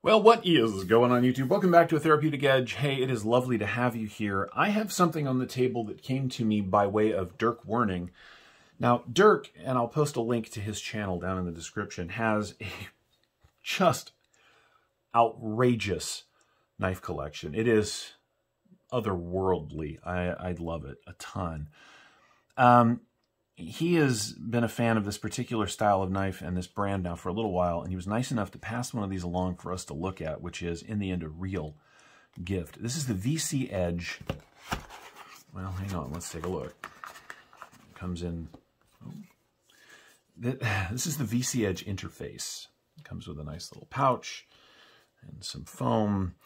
Well, what is going on, YouTube? Welcome back to A Therapeutic Edge. Hey, it is lovely to have you here. I have something on the table that came to me by way of Dirk Werning. Now, Dirk, and I'll post a link to his channel down in the description, has a just outrageous knife collection. It is otherworldly. I love it a ton. He has been a fan of this particular style of knife and this brand now for a little while, and he was nice enough to pass one of these along for us to look at, which is, in the end, a real gift. This is the VC Edge. Well, hang on. Let's take a look. It comes in... Oh. This is the VC Edge Interface. It comes with a nice little pouch and some foam,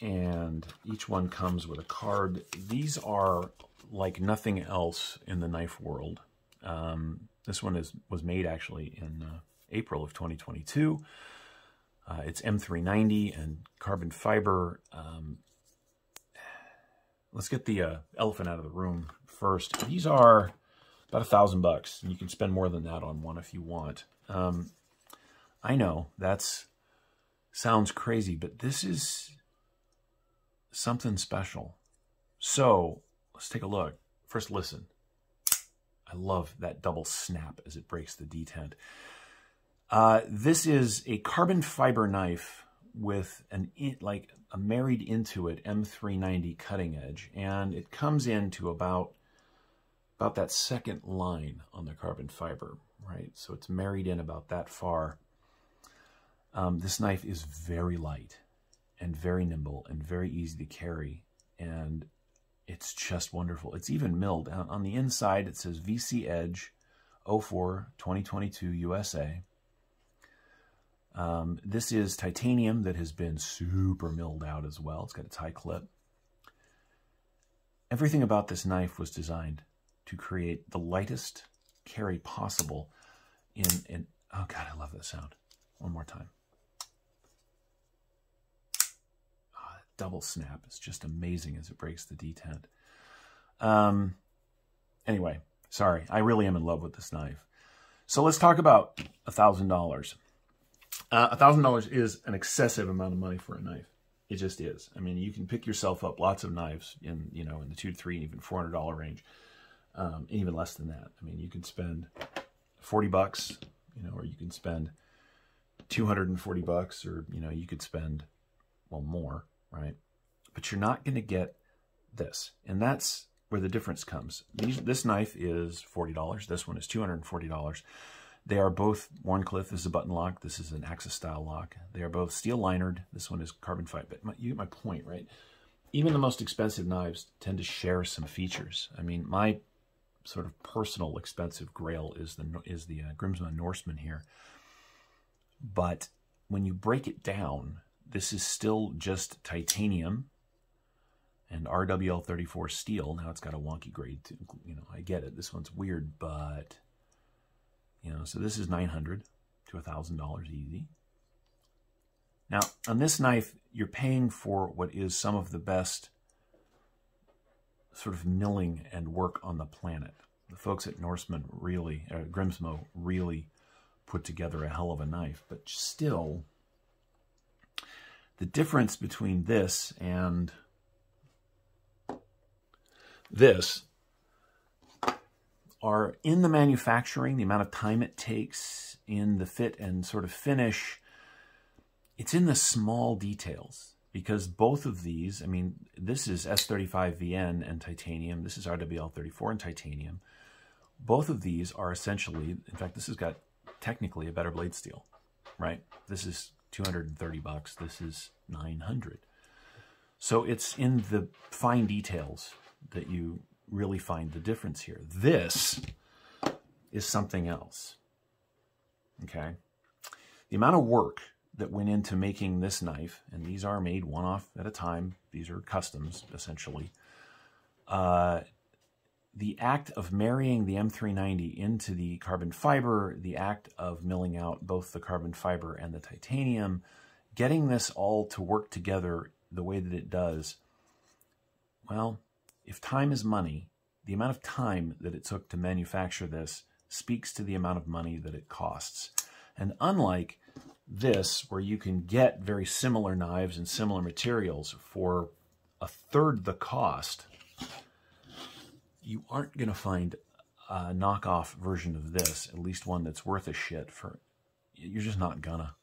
and each one comes with a card. These are like nothing else in the knife world. This one was made actually in April of 2022. It's M390 and carbon fiber. Let's get the elephant out of the room first. These are about $1,000, and you can spend more than that on one if you want. I know that sounds crazy, but this is something special. So let's take a look. First, listen. I love that double snap as it breaks the detent. This is a carbon fiber knife with a married into it M390 cutting edge, and it comes into about that second line on the carbon fiber, right? So it's married in about that far. This knife is very light and very nimble and very easy to carry, and it's just wonderful. It's even milled. On the inside, it says VC Edge 04 2022 USA. This is titanium that has been super milled out as well. It's got a tie clip. Everything about this knife was designed to create the lightest carry possible in oh God, I love that sound. One more time. Double snap. It's just amazing as it breaks the detent. Anyway, sorry. I really am in love with this knife. So let's talk about $1,000. $1,000 is an excessive amount of money for a knife. It just is. I mean, you can pick yourself up lots of knives in, you know, in the $200 to $300, even $400 range, even less than that. I mean, you can spend $40, you know, or you can spend $240, or, you know, you could spend, well, more. Right? But you're not going to get this. And that's where the difference comes. This knife is $40. This one is $240. They are both Warncliffe. This is a button lock. This is an AXIS style lock. They are both steel linered. This one is carbon fiber. But you get my point, right? Even the most expensive knives tend to share some features. I mean, my sort of personal expensive grail is the Grimsmo Norseman here. But when you break it down, this is still just titanium and RWL-34 steel. Now it's got a wonky grade too. You know, I get it. This one's weird, but, you know, so this is $900 to $1,000 easy. Now, on this knife, you're paying for what is some of the best sort of milling and work on the planet. The folks at Grimsmo really put together a hell of a knife, but still... The difference between this and this are in the manufacturing, the amount of time it takes, in the fit and sort of finish. It's in the small details, because both of these, I mean, this is S35VN and titanium. This is RWL-34 and titanium. Both of these are essentially, in fact, this has got technically a better blade steel, right? This is $230. This is $900. So it's in the fine details that you really find the difference here. This is something else. Okay. The amount of work that went into making this knife, and these are made one off at a time. These are customs, essentially. The act of marrying the M390 into the carbon fiber, the act of milling out both the carbon fiber and the titanium, getting this all to work together the way that it does, well, if time is money, the amount of time that it took to manufacture this speaks to the amount of money that it costs. And unlike this, where you can get very similar knives and similar materials for a third the cost, you aren't going to find a knockoff version of this, at least one that's worth a shit. For you're just not gonna.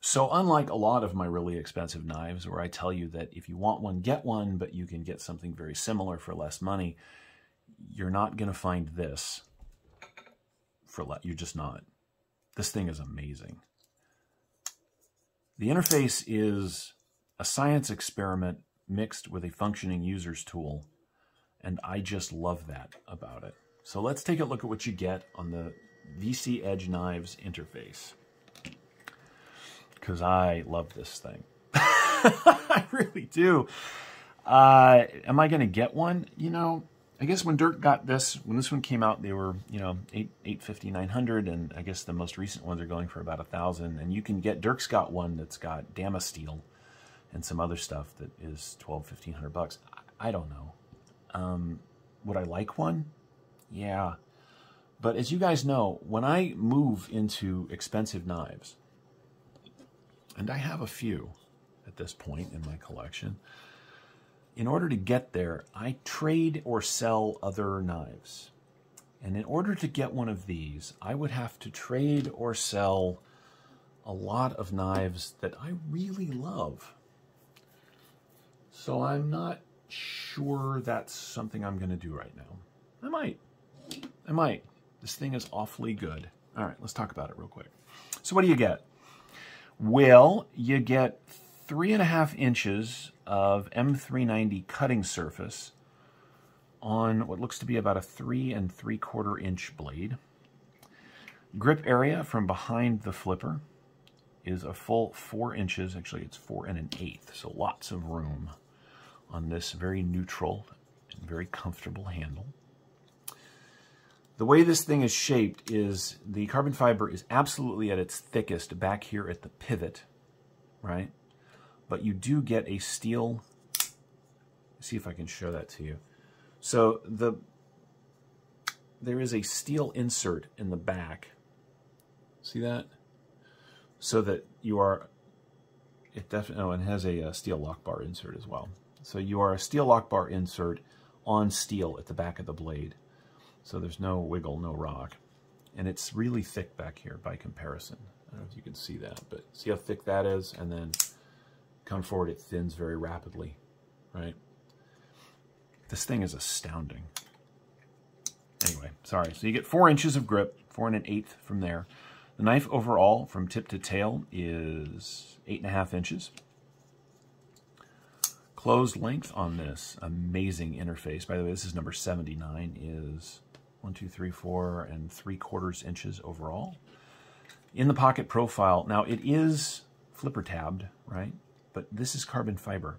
So unlike a lot of my really expensive knives, where I tell you that if you want one, get one, but you can get something very similar for less money, you're not going to find this for less. You're just not. This thing is amazing. The interface is a science experiment mixed with a functioning user's tool, and I just love that about it. So let's take a look at what you get on the VC Edge Knives interface, because I love this thing. I really do. Am I going to get one? You know, I guess when Dirk got this, when this one came out, they were, you know, $850, $900, and I guess the most recent ones are going for about $1,000. And you can get, Dirk's got one that's got Damasteel and some other stuff that is $1,200, $1,500. I don't know. Would I like one? Yeah. But as you guys know, when I move into expensive knives, and I have a few at this point in my collection, in order to get there, I trade or sell other knives. And in order to get one of these, I would have to trade or sell a lot of knives that I really love. So I'm not sure that's something I'm going to do right now. I might. This thing is awfully good. All right, let's talk about it real quick. So what do you get? Well, you get 3.5 inches of M390 cutting surface on what looks to be about a 3 3/4 inch blade. Grip area from behind the flipper is a full 4 inches. Actually, it's 4 1/8, so lots of room on this very neutral and very comfortable handle. The way this thing is shaped is the carbon fiber is absolutely at its thickest back here at the pivot, right? But you do get a steel, see if I can show that to you. So there is a steel insert in the back. See that? So that you are, it definitely, oh, and it has a steel lock bar insert as well. So you are a steel lock bar insert on steel at the back of the blade. So there's no wiggle, no rock. And it's really thick back here by comparison. I don't know if you can see that, but see how thick that is? And then come forward, it thins very rapidly, right? This thing is astounding. Anyway, sorry. So you get 4 inches of grip, 4 1/8 from there. The knife overall from tip to tail is 8.5 inches. Closed length on this amazing interface. By the way, this is number 79, is 1, 2, 3, 4 3/4 inches overall. In the pocket profile, now it is flipper tabbed, right? But this is carbon fiber,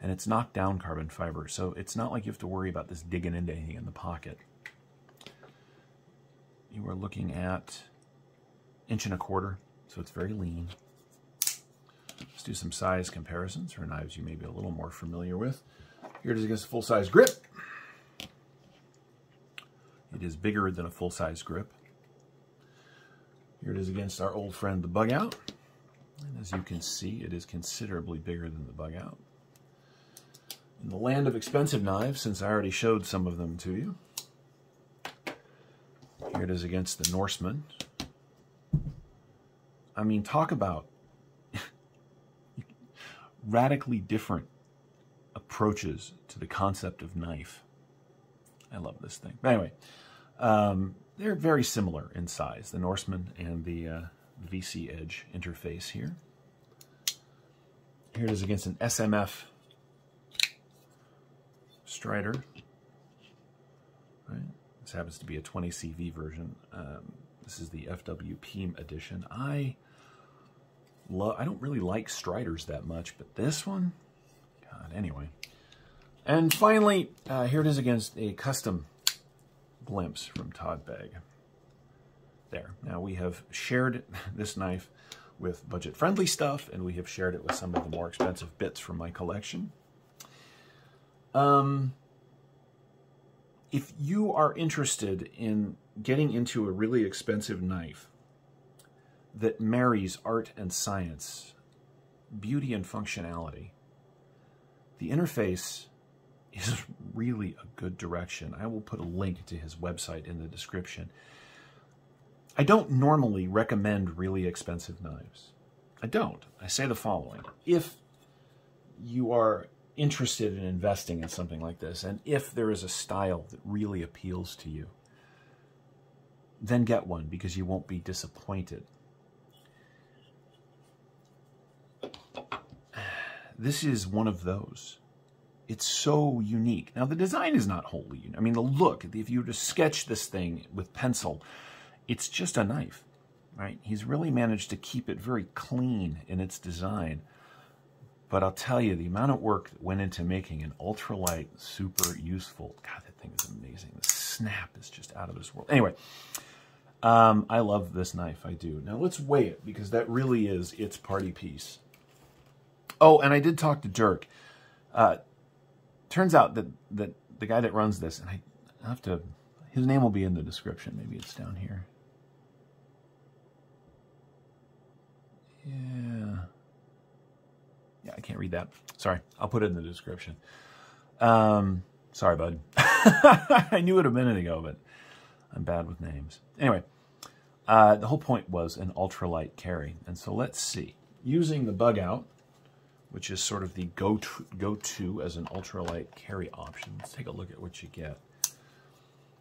and it's knocked down carbon fiber, so it's not like you have to worry about this digging into anything in the pocket. You are looking at 1 1/4 inches, so it's very lean. Let's do some size comparisons for knives you may be a little more familiar with. Here it is against a full-size grip. It is bigger than a full-size grip. Here it is against our old friend, the Bugout. And as you can see, it is considerably bigger than the Bugout. In the land of expensive knives, since I already showed some of them to you, here it is against the Norseman. I mean, talk about radically different approaches to the concept of knife. I love this thing. But anyway, they're very similar in size, the Norseman and the VC Edge interface here. Here it is against an SMF Strider. Right? This happens to be a 20CV version. This is the FWPM edition. I don't really like Striders that much, but this one, God, anyway. And finally, here it is against a custom glimpse from Todd Begg. There. Now, we have shared this knife with budget-friendly stuff, and we have shared it with some of the more expensive bits from my collection. If you are interested in getting into a really expensive knife, that marries art and science, beauty and functionality. The interface is really a good direction. I will put a link to his website in the description. I don't normally recommend really expensive knives. I don't. I say the following. If you are interested in investing in something like this, and if there is a style that really appeals to you, then get one, because you won't be disappointed. This is one of those. It's so unique. Now, the design is not wholly unique. I mean, the look, if you were to sketch this thing with pencil, it's just a knife, right? He's really managed to keep it very clean in its design. But I'll tell you, the amount of work that went into making an ultralight, super useful. God, that thing is amazing. The snap is just out of this world. Anyway, I love this knife. I do. Now, let's weigh it, because that really is its party piece. Oh, and I did talk to Dirk. Turns out that the guy that runs this, and I have to, his name will be in the description. Maybe it's down here. Yeah, I can't read that. Sorry, I'll put it in the description. Sorry, bud. I knew it a minute ago, but I'm bad with names. Anyway, the whole point was an ultralight carry. And so let's see. Using the Bugout, which is sort of the go-to as an ultralight carry option. Let's take a look at what you get.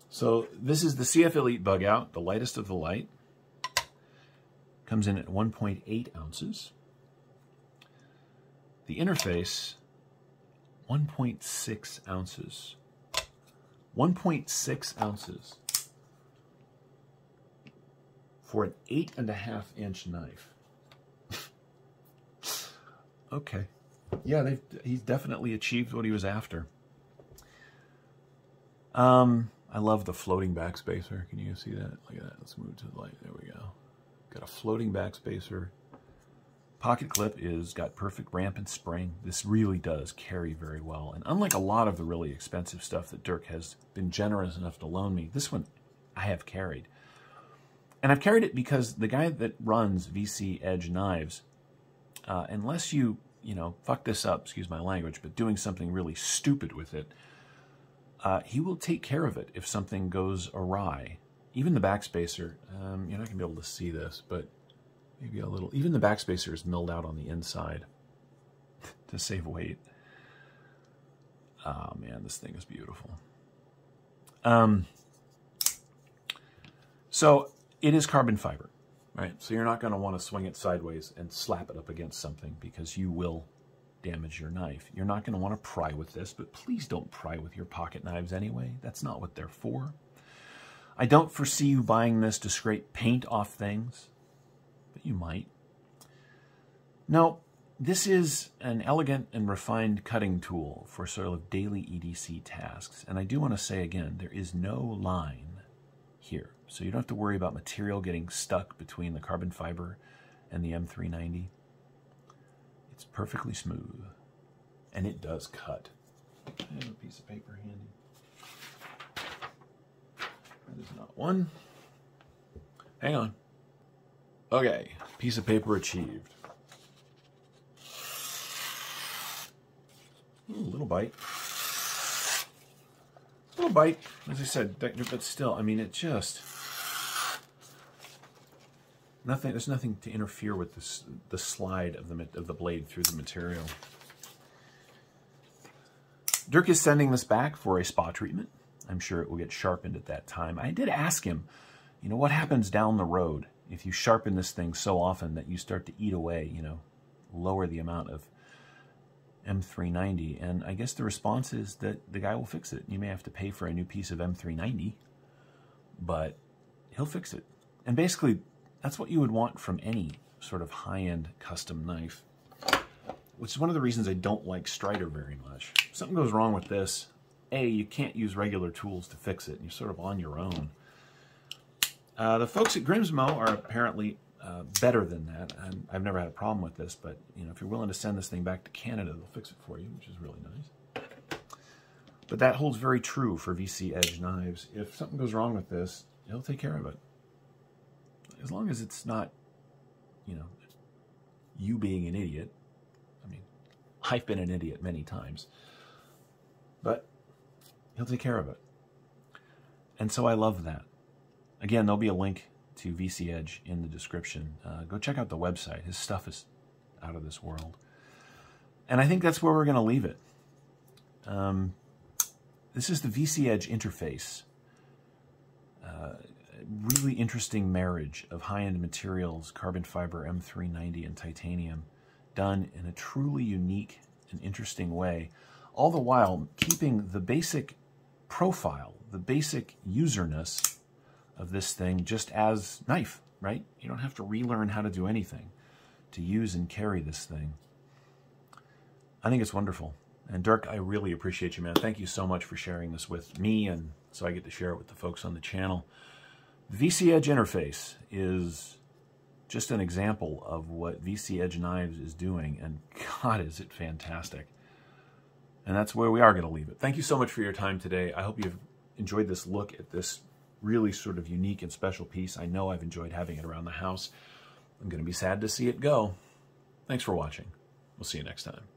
So this is the CF Elite Bugout, the lightest of the light. Comes in at 1.8 ounces. The interface, 1.6 ounces. 1.6 ounces for an 8.5-inch knife. Okay. Yeah, he's definitely achieved what he was after. I love the floating back spacer. Can you see that? Look at that. Let's move to the light. There we go. Got a floating back spacer. Pocket clip is got perfect ramp and spring. This really does carry very well. And unlike a lot of the really expensive stuff that Dirk has been generous enough to loan me, this one I have carried. And I've carried it because the guy that runs VC Edge Knives, unless you fuck this up, excuse my language, but doing something really stupid with it, he will take care of it if something goes awry. Even the backspacer, you're not going to be able to see this, but maybe a little. Even the backspacer is milled out on the inside to save weight. Oh, man, this thing is beautiful. So it is carbon fiber. Right? So you're not going to want to swing it sideways and slap it up against something, because you will damage your knife. You're not going to want to pry with this, but please don't pry with your pocket knives anyway. That's not what they're for. I don't foresee you buying this to scrape paint off things, but you might. Now, this is an elegant and refined cutting tool for sort of daily EDC tasks. And I do want to say again, there is no line here. So you don't have to worry about material getting stuck between the carbon fiber and the M390. It's perfectly smooth, and it does cut. I have a piece of paper handy. That is not one. Hang on. Okay, piece of paper achieved. Ooh, little bite. Little bite, as I said, but still, I mean, it just... Nothing. There's nothing to interfere with this, the slide of the blade through the material. Dirk is sending this back for a spa treatment. I'm sure it will get sharpened at that time. I did ask him, you know, what happens down the road if you sharpen this thing so often that you start to eat away, you know, lower the amount of M390. And I guess the response is that the guy will fix it. You may have to pay for a new piece of M390, but he'll fix it. And basically, that's what you would want from any sort of high-end custom knife, which is one of the reasons I don't like Strider very much. If something goes wrong with this, A, you can't use regular tools to fix it, and you're sort of on your own. The folks at Grimsmo are apparently better than that. I've never had a problem with this, but you know, if you're willing to send this thing back to Canada, they'll fix it for you, which is really nice. But that holds very true for VC Edge knives. If something goes wrong with this, they'll take care of it. As long as it's not you know, you being an idiot. I mean, I've been an idiot many times, but he'll take care of it. And so I love that. Again, there'll be a link to VC Edge in the description. Go check out the website. His stuff is out of this world. And I think that's where we're going to leave it. This is the VC Edge interface. Really interesting marriage of high-end materials, carbon fiber, M390, and titanium, done in a truly unique and interesting way, all the while keeping the basic profile, the basic userness of this thing just as knife, right? You don't have to relearn how to do anything to use and carry this thing. I think it's wonderful. And Dirk, I really appreciate you, man. Thank you so much for sharing this with me, and so I get to share it with the folks on the channel. The VC Edge interface is just an example of what VC Edge Knives is doing, and God, is it fantastic. And that's where we are going to leave it. Thank you so much for your time today. I hope you've enjoyed this look at this really sort of unique and special piece. I know I've enjoyed having it around the house. I'm going to be sad to see it go. Thanks for watching. We'll see you next time.